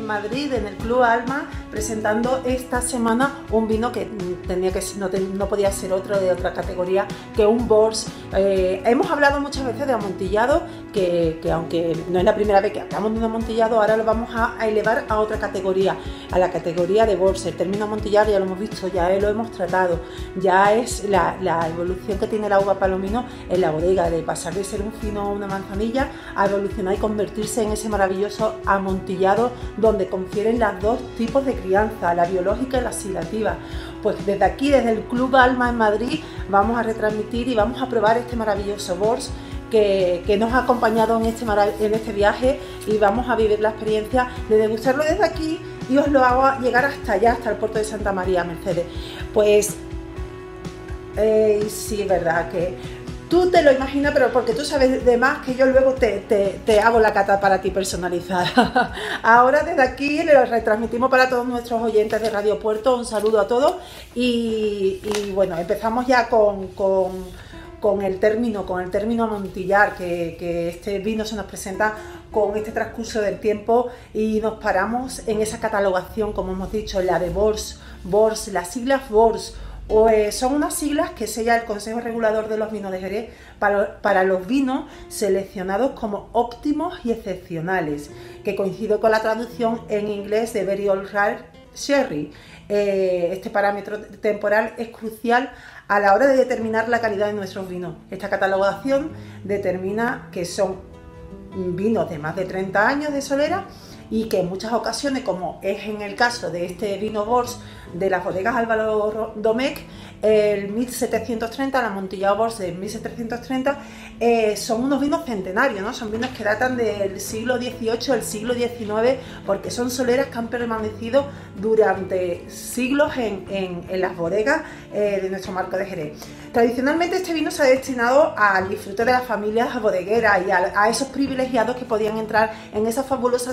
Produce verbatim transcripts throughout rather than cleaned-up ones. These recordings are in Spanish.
en Madrid, en el Club Alma, presentando esta semana un vino que tenía que no, no podía ser otro de otra categoría que un V O R S. Eh, hemos hablado muchas veces de amontillado, que, que aunque no es la primera vez que hablamos de un amontillado, ahora lo vamos a, a elevar a otra categoría, a la categoría de V O R S. El término amontillado ya lo hemos visto, ya lo hemos tratado, ya es la, la evolución que tiene la uva palomino en la bodega, de pasar de ser un fino o una manzanilla a evolucionar y convertirse en ese maravilloso amontillado donde confieren las dos tipos de crianza, la biológica y la silativa. Pues desde aquí, desde el Club Alma en Madrid, vamos a retransmitir y vamos a probar este maravilloso V O R S que, que nos ha acompañado en este, en este viaje, y vamos a vivir la experiencia de degustarlo desde aquí y os lo hago llegar hasta allá, hasta el puerto de Santa María, Mercedes. Pues eh, sí, verdad que tú te lo imaginas, pero porque tú sabes de más que yo luego te, te, te hago la cata para ti personalizada. Ahora desde aquí lo retransmitimos para todos nuestros oyentes de Radio Puerto. Un saludo a todos y, y bueno, empezamos ya con, con, con el término, con el término amontillar, que, que este vino se nos presenta con este transcurso del tiempo, y nos paramos en esa catalogación, como hemos dicho, la de V O R S, V O R S, las siglas V O R S. O, eh, son unas siglas que sella el Consejo Regulador de los Vinos de Jerez para, para los vinos seleccionados como óptimos y excepcionales, que coincide con la traducción en inglés de Very Old Rare Sherry. Eh, este parámetro temporal es crucial a la hora de determinar la calidad de nuestros vinos. Esta catalogación determina que son vinos de más de treinta años de solera, y que en muchas ocasiones, como es en el caso de este vino V O R S de las bodegas Álvaro Domecq, el mil setecientos treinta, el amontillado V O R S de mil setecientos treinta, eh, son unos vinos centenarios, ¿no? Son vinos que datan del siglo dieciocho, el siglo diecinueve, porque son soleras que han permanecido durante siglos en, en, en las bodegas eh, de nuestro marco de Jerez. Tradicionalmente este vino se ha destinado al disfrute de las familias bodegueras y a, a esos privilegiados que podían entrar en esa fabulosa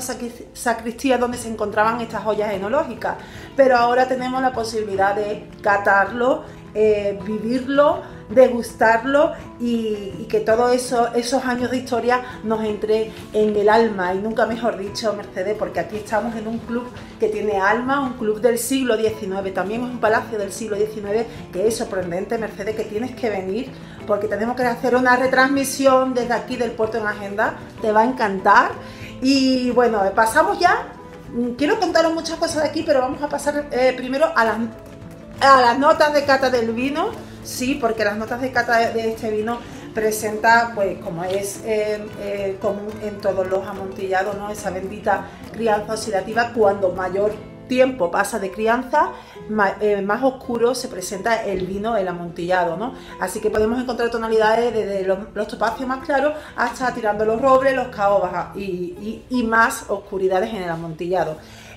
sacristía donde se encontraban estas joyas enológicas, pero ahora tenemos la posibilidad de catarlo, eh, vivirlo, degustarlo y, y que todos eso, esos años de historia nos entre en el alma, y nunca mejor dicho, Mercedes, porque aquí estamos en un club que tiene alma, un club del siglo diecinueve, también es un palacio del siglo diecinueve, que es sorprendente, Mercedes, que tienes que venir, porque tenemos que hacer una retransmisión desde aquí del Puerto en Agenda, te va a encantar. Y bueno, pasamos ya, quiero contaros muchas cosas de aquí, pero vamos a pasar eh, primero a las, a las notas de cata del vino, sí, porque las notas de cata de este vino presenta, pues como es eh, eh, común en todos los amontillados, ¿no? Esa bendita crianza oxidativa, cuando mayor tiempo pasa de crianza, más, eh, más oscuro se presenta el vino, el amontillado, ¿no? Así que podemos encontrar tonalidades desde los, los topacios más claros hasta tirando los robles, los caobas y, y, y más oscuridades en el amontillado.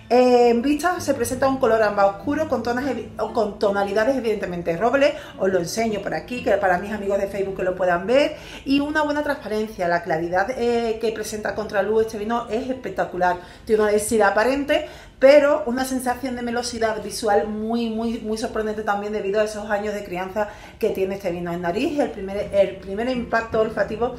Eh, en vista se presenta un color ámbar oscuro con, tonas, con tonalidades evidentemente robles, os lo enseño por aquí, que para mis amigos de Facebook que lo puedan ver, y una buena transparencia. La claridad eh, que presenta contraluz este vino es espectacular, tiene una densidad aparente, pero una sensación de melosidad visual muy, muy, muy sorprendente también, debido a esos años de crianza que tiene este vino en nariz. El primer, el primer impacto olfativo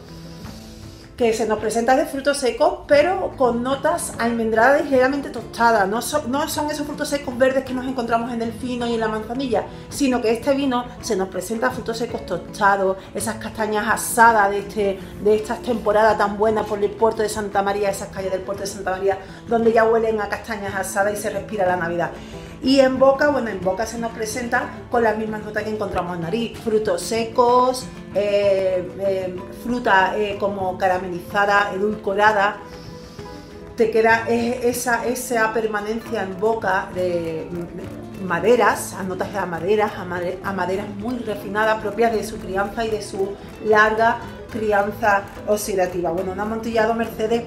que se nos presenta de frutos secos, pero con notas almendradas y ligeramente tostadas. No son, no son esos frutos secos verdes que nos encontramos en el fino y en la manzanilla, sino que este vino se nos presenta frutos secos tostados, esas castañas asadas de, este, de estas temporadas tan buenas por el puerto de Santa María, esas calles del puerto de Santa María, donde ya huelen a castañas asadas y se respira la Navidad. Y en boca, bueno, en boca se nos presenta con las mismas notas que encontramos en nariz, frutos secos, eh, eh, fruta eh, como caramelizada, edulcorada. Te queda esa, esa permanencia en boca de maderas, a notas de a maderas, a maderas muy refinadas, propias de su crianza y de su larga crianza oxidativa. Bueno, un amontillado, Mercedes,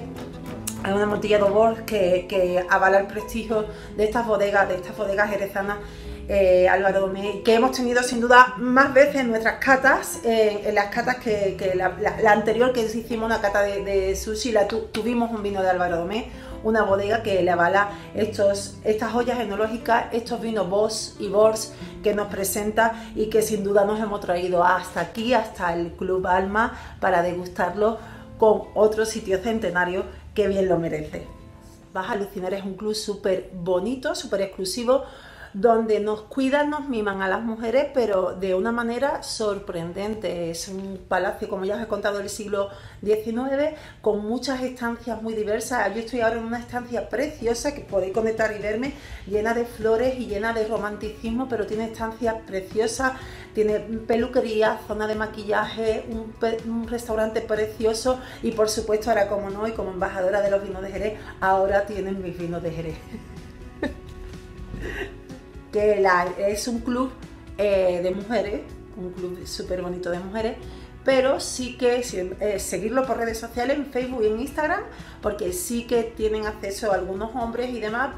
hay un amontillado V O R S que, que avala el prestigio de estas bodegas, de estas bodegas jerezanas, eh, Álvaro Domecq, que hemos tenido sin duda más veces en nuestras catas, eh, en las catas que, que la, la, la anterior que hicimos una cata de, de sushi, la tu, tuvimos un vino de Álvaro Domecq, una bodega que le avala estos, estas joyas enológicas, estos vinos V O S y V O R S que nos presenta, y que sin duda nos hemos traído hasta aquí, hasta el Club Alma, para degustarlo con otro sitio centenario que bien lo merece. vas a alucinar. Es un club súper bonito, súper exclusivo, donde nos cuidan, nos miman a las mujeres, pero de una manera sorprendente. Es un palacio, como ya os he contado, del siglo diecinueve, con muchas estancias muy diversas. Yo estoy ahora en una estancia preciosa, que podéis conectar y verme, llena de flores y llena de romanticismo, pero tiene estancias preciosas, tiene peluquería, zona de maquillaje, un, un restaurante precioso y, por supuesto, ahora como no, y como embajadora de los vinos de Jerez, ahora tienen mis vinos de Jerez. Que la, es un club eh, de mujeres, un club súper bonito de mujeres, pero sí que eh, seguirlo por redes sociales, en Facebook y en Instagram, porque sí que tienen acceso a algunos hombres y demás.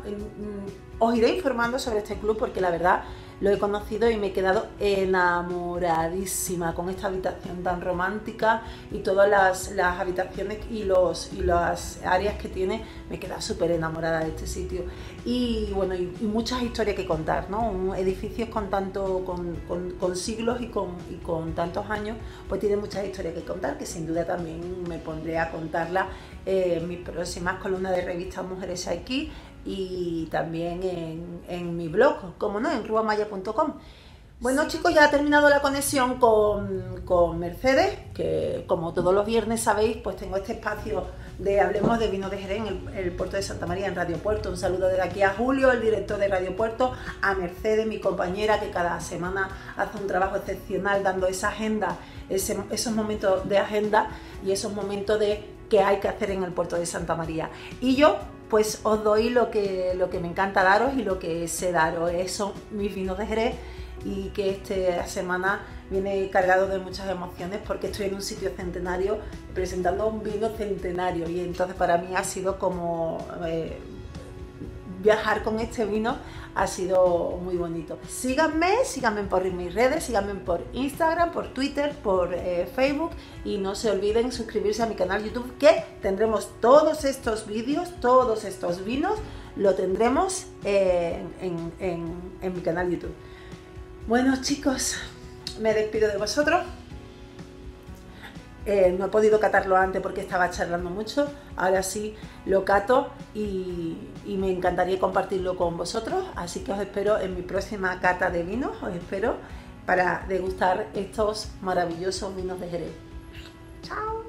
Os iré informando sobre este club porque la verdad lo he conocido y me he quedado enamoradísima con esta habitación tan romántica y todas las, las habitaciones y, los, y las áreas que tiene. Me he quedado súper enamorada de este sitio y bueno, y, y muchas historias que contar, ¿no? Un edificio con, tanto, con, con, con siglos y con, y con tantos años, pues tiene muchas historias que contar, que sin duda también me pondré a contarlas eh, en mis próximas columnas de revista Mujeres Aquí, y también en, en mi blog, como no, en ruthamaya punto com. Bueno, chicos, ya ha terminado la conexión con, con Mercedes, que como todos los viernes sabéis, pues tengo este espacio de Hablemos de Vino de Jerez en el, el puerto de Santa María, en Radio Puerto. Un saludo desde aquí a Julio, el director de Radio Puerto, a Mercedes, mi compañera, que cada semana hace un trabajo excepcional dando esa agenda, ese, esos momentos de agenda y esos momentos de qué hay que hacer en el puerto de Santa María. Y yo, pues os doy lo que, lo que me encanta daros y lo que sé daros, son mis vinos de Jerez, y que esta semana viene cargado de muchas emociones porque estoy en un sitio centenario presentando un vino centenario, y entonces para mí ha sido como... Eh, viajar con este vino ha sido muy bonito. Síganme, síganme por mis redes, síganme por Instagram, por Twitter, por eh, Facebook, y no se olviden suscribirse a mi canal YouTube, que tendremos todos estos vídeos, todos estos vinos, lo tendremos eh, en, en, en mi canal YouTube. Bueno, chicos, me despido de vosotros. Eh, no he podido catarlo antes porque estaba charlando mucho, ahora sí lo cato y, y me encantaría compartirlo con vosotros, así que os espero en mi próxima cata de vinos, os espero para degustar estos maravillosos vinos de Jerez. ¡Chao!